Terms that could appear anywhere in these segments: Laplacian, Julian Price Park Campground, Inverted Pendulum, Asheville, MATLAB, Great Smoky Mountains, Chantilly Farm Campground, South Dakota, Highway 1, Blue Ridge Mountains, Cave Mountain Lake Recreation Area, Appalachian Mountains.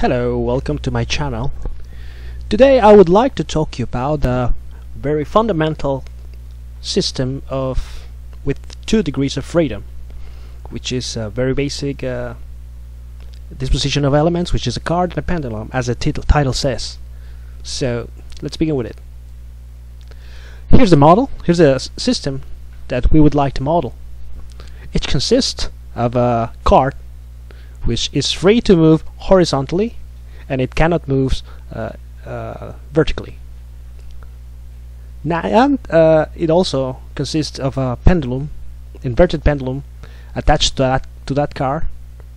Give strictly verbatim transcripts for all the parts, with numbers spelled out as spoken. Hello, welcome to my channel. Today I would like to talk to you about a very fundamental system of with two degrees of freedom, which is a very basic uh, disposition of elements, which is a card and a pendulum, as the title, title says. So let's begin with it. Here's the model, here's a system that we would like to model. It consists of a card which is free to move horizontally, and it cannot move uh, uh, vertically. Now, and, uh, it also consists of a pendulum, inverted pendulum, attached to that to that card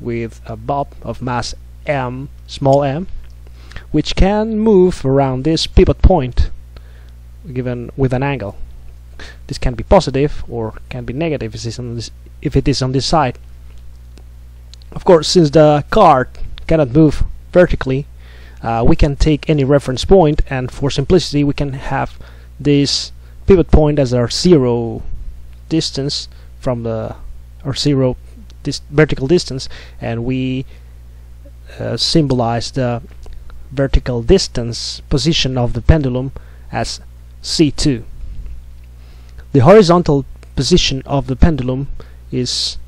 with a bob of mass m, small m, which can move around this pivot point given with an angle. This can be positive or can be negative if it is on this, if it is on this side. Of course, since the card cannot move vertically, uh, we can take any reference point, and for simplicity we can have this pivot point as our zero distance from the our zero dis vertical distance, and we uh, symbolize the vertical distance position of the pendulum as C two. The horizontal position of the pendulum is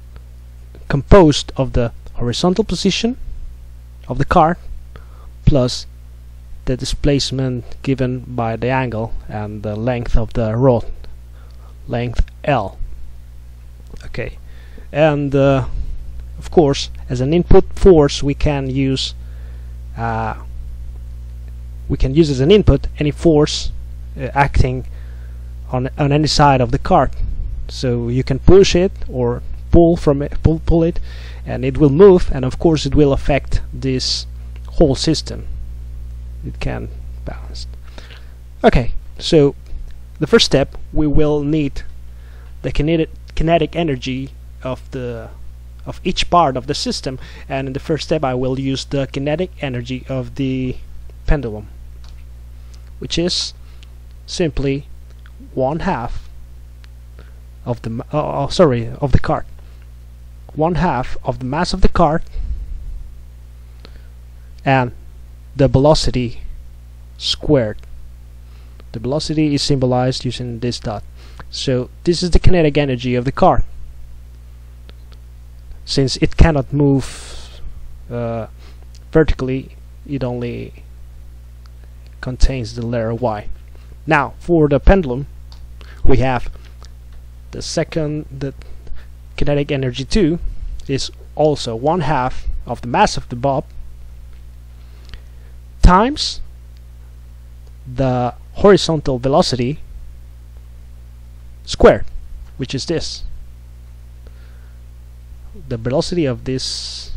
composed of the horizontal position of the card plus the displacement given by the angle and the length of the rod, length L. Okay, and uh, of course, as an input force, we can use uh, we can use as an input any force uh, acting on on any side of the card. So you can push it or pull from it, pull, pull it, and it will move, and of course it will affect this whole system. It can balance. Okay, so the first step, we will need the kinetic kinetic energy of the of each part of the system, and in the first step I will use the kinetic energy of the pendulum, which is simply one half of the oh, sorry of the card. One half of the mass of the card and the velocity squared. The velocity is symbolized using this dot. So this is the kinetic energy of the card. Since it cannot move uh, vertically, it only contains the letter Y. Now for the pendulum, we have the second the kinetic energy two is also one half of the mass of the bob times the horizontal velocity squared, which is this. The velocity of this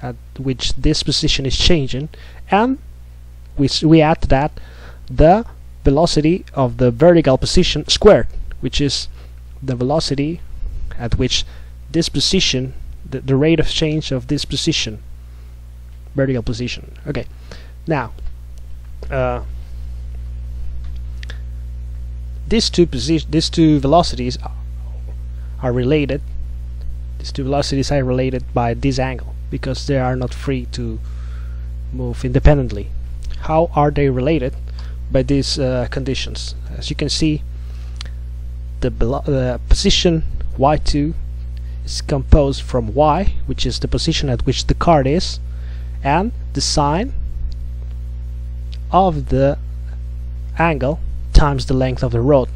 at which this position is changing, and we, we add to that the velocity of the vertical position squared, which is the velocity at which this position, the, the rate of change of this position, vertical position. Okay, now uh, these two position, these two velocities are related. These two velocities are related by this angle because they are not free to move independently. How are they related? By these uh, conditions. As you can see, the uh, position Y two is composed from Y, which is the position at which the card is, and the sine of the angle times the length of the rod,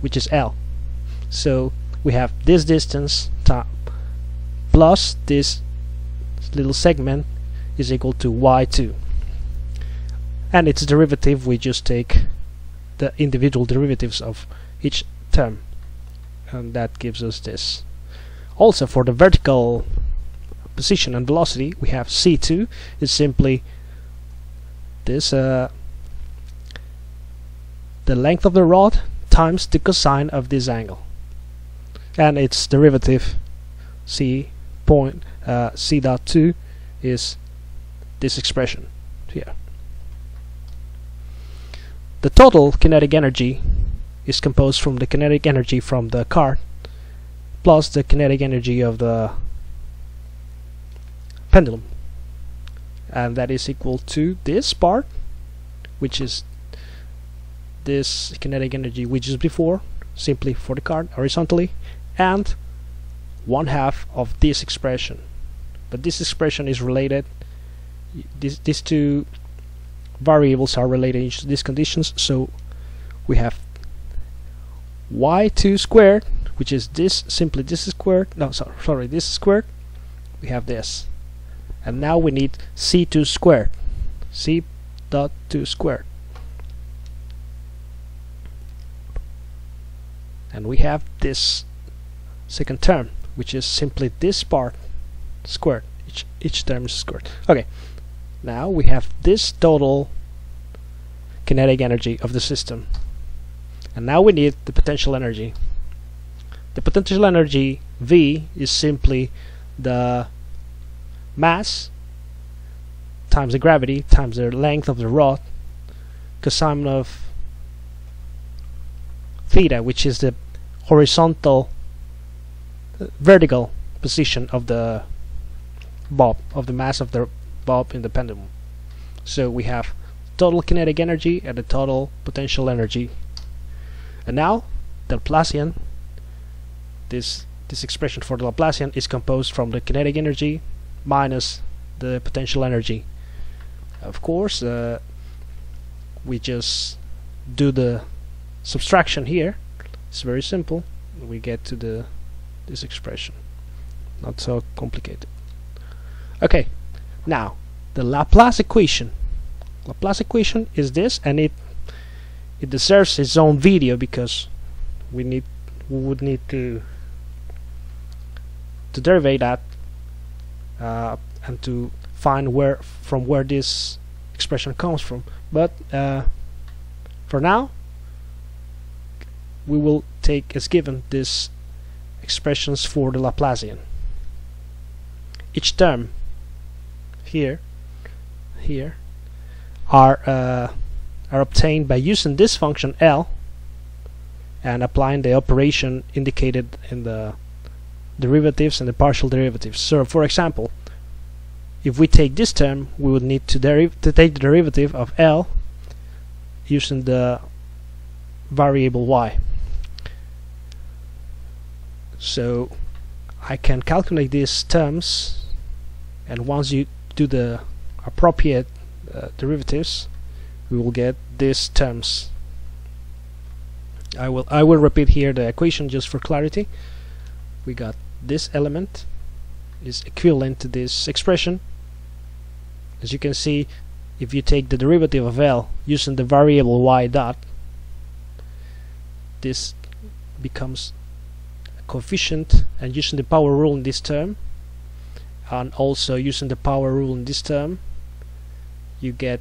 which is L. So we have this distance plus this little segment is equal to Y two, and its derivative, we just take the individual derivatives of each term, and that gives us this. Also, for the vertical position and velocity, we have C two is simply this uh, the length of the rod times the cosine of this angle, and its derivative C point uh, C dot two is this expression here. The total kinetic energy is composed from the kinetic energy from the card plus the kinetic energy of the pendulum, and that is equal to this part, which is this kinetic energy, which is before, simply for the cart horizontally, and one half of this expression. But this expression is related, this, these two variables are related to these conditions, so we have y two squared, which is this, simply this squared, no sorry, sorry this squared, we have this, and now we need c two squared, c dot two squared, and we have this second term, which is simply this part squared, each, each term is squared. Okay, now we have this total kinetic energy of the system, and now we need the potential energy. The potential energy V is simply the mass times the gravity times the length of the rod, cosine of theta, which is the horizontal uh, vertical position of the bob, of the mass of the bob in the pendulum. So we have total kinetic energy and the total potential energy. And now the Laplacian, this this expression for the Laplacian is composed from the kinetic energy minus the potential energy. Of course, uh, we just do the subtraction here. It's very simple. We get to the this expression. Not so complicated. Okay, now the Laplace equation. Laplace equation is this, and it it deserves its own video because we need we would need to to derive that uh, and to find where from where this expression comes from. But uh, for now, we will take as given these expressions for the Laplacian. Each term here here are uh, are obtained by using this function L and applying the operation indicated in the derivatives and the partial derivatives. So, for example, if we take this term, we would need to derive to take the derivative of L using the variable y. So I can calculate these terms, and once you do the appropriate uh, derivatives, we will get these terms. I will I will repeat here the equation just for clarity. We got this element is equivalent to this expression. As you can see, if you take the derivative of L using the variable y dot, this becomes coefficient, and using the power rule in this term and also using the power rule in this term, you get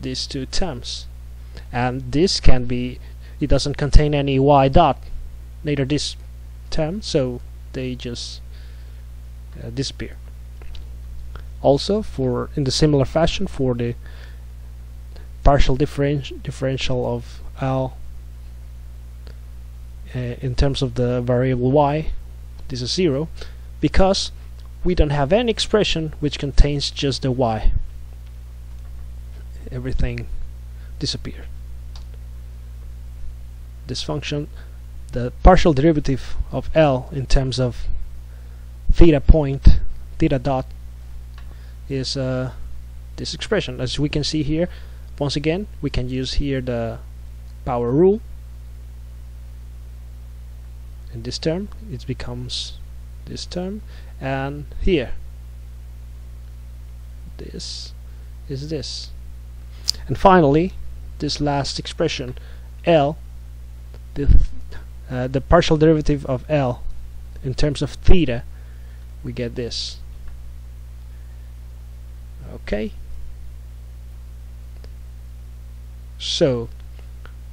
these two terms, and this can be, it doesn't contain any y dot, neither this term, so they just uh, disappear. Also, for in the similar fashion for the partial differenti differential of L in terms of the variable y, this is zero because we don't have any expression which contains just the y. Everything disappears. This function, the partial derivative of L in terms of theta point, theta dot, is uh, this expression. As we can see here, once again we can use here the power rule. In this term it becomes this term, and here this is this, and finally this last expression L, the, th uh, the partial derivative of L in terms of theta, we get this. Okay, so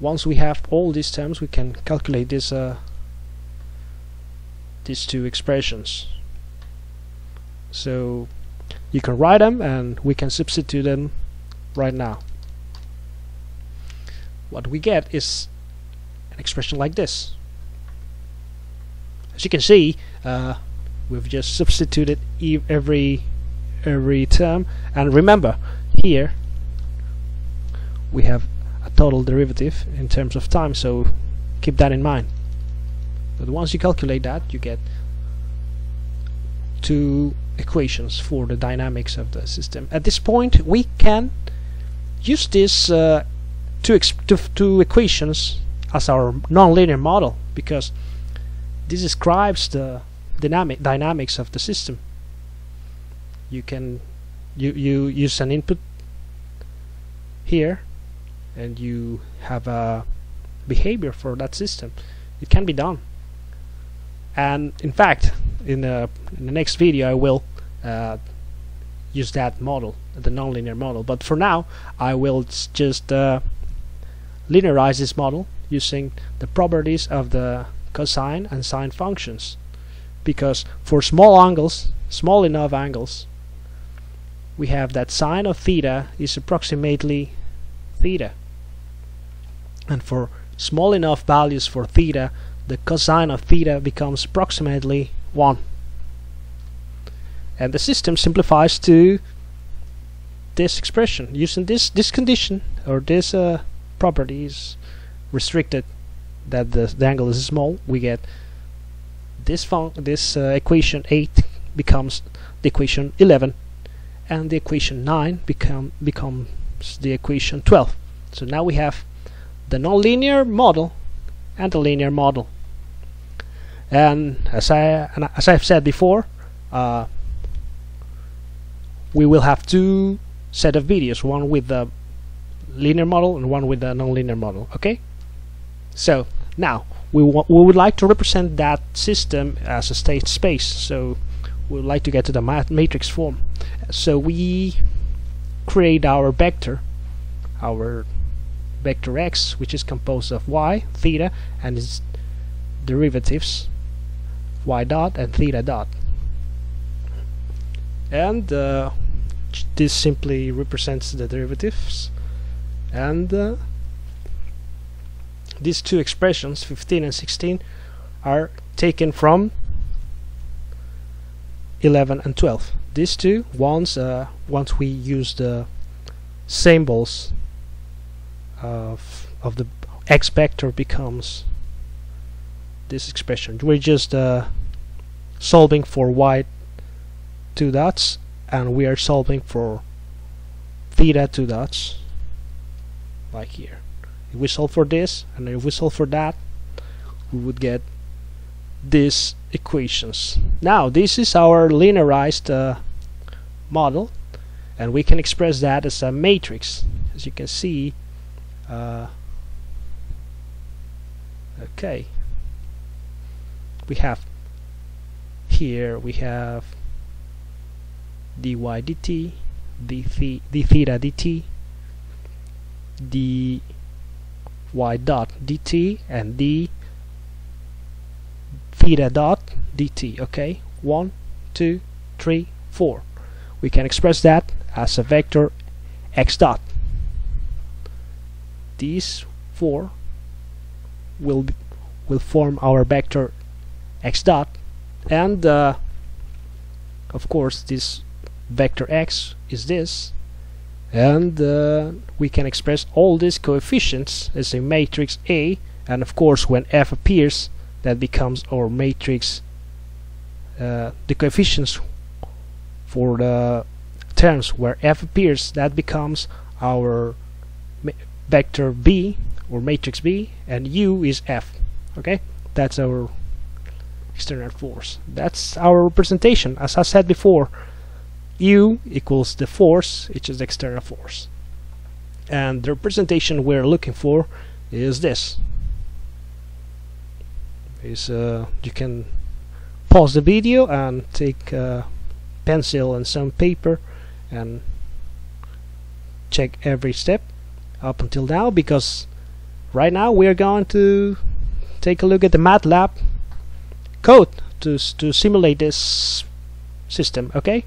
once we have all these terms, we can calculate this uh, these two expressions. So you can write them, and we can substitute them right now. What we get is an expression like this. As you can see, uh, we've just substituted every every term. And remember, here we have a total derivative in terms of time, so keep that in mind. But once you calculate that, you get two equations for the dynamics of the system. At this point, we can use these uh, two, two, two equations as our nonlinear model, because this describes the dynamic dynamics of the system. You can you you use an input here, and you have a behavior for that system. It can be done. And in fact, in the, in the next video, I will uh, use that model, the nonlinear model. But for now, I will just uh, linearize this model using the properties of the cosine and sine functions, because for small angles, small enough angles, we have that sine of theta is approximately theta, and for small enough values for theta, the cosine of theta becomes approximately one. And the system simplifies to this expression. Using this this condition, or this uh, property is restricted, that the, the angle is small, we get this fun this uh, equation eight becomes the equation eleven, and the equation nine become becomes the equation twelve. So now we have the nonlinear model and the linear model. And as I and as I've said before, uh, we will have two set of videos, one with the linear model and one with the nonlinear model. Okay. So now we want we would like to represent that system as a state space. So we would like to get to the mat matrix form. So we create our vector, our vector x, which is composed of y, theta, and its derivatives, y dot and theta dot. And uh, this simply represents the derivatives, and uh, these two expressions, fifteen and sixteen, are taken from eleven and twelve. These two, once, uh, once we use the symbols of, of the x vector, becomes this expression. We're just uh, solving for y two dots, and we are solving for theta two dots, like here. If we solve for this, and if we solve for that, we would get these equations. Now, this is our linearized uh, model, and we can express that as a matrix, as you can see. Uh, okay, we have here we have dy dt, d, d theta dt, d y dot dt, and d theta dot dt. Okay, one, two, three, four. We can express that as a vector x dot. These four will will form our vector x dot, and uh, of course this vector x is this, and uh, we can express all these coefficients as a matrix A, and of course when F appears, that becomes our matrix, uh, the coefficients for the terms where F appears, that becomes our vector B, or matrix B, and U is F. Okay, that's our external force. That's our representation. As I said before, U equals the force, which is the external force, and the representation we're looking for is this. Is uh, you can pause the video and take a pencil and some paper and check every step up until now, because right now we're going to take a look at the MATLAB code to to simulate this system. Okay.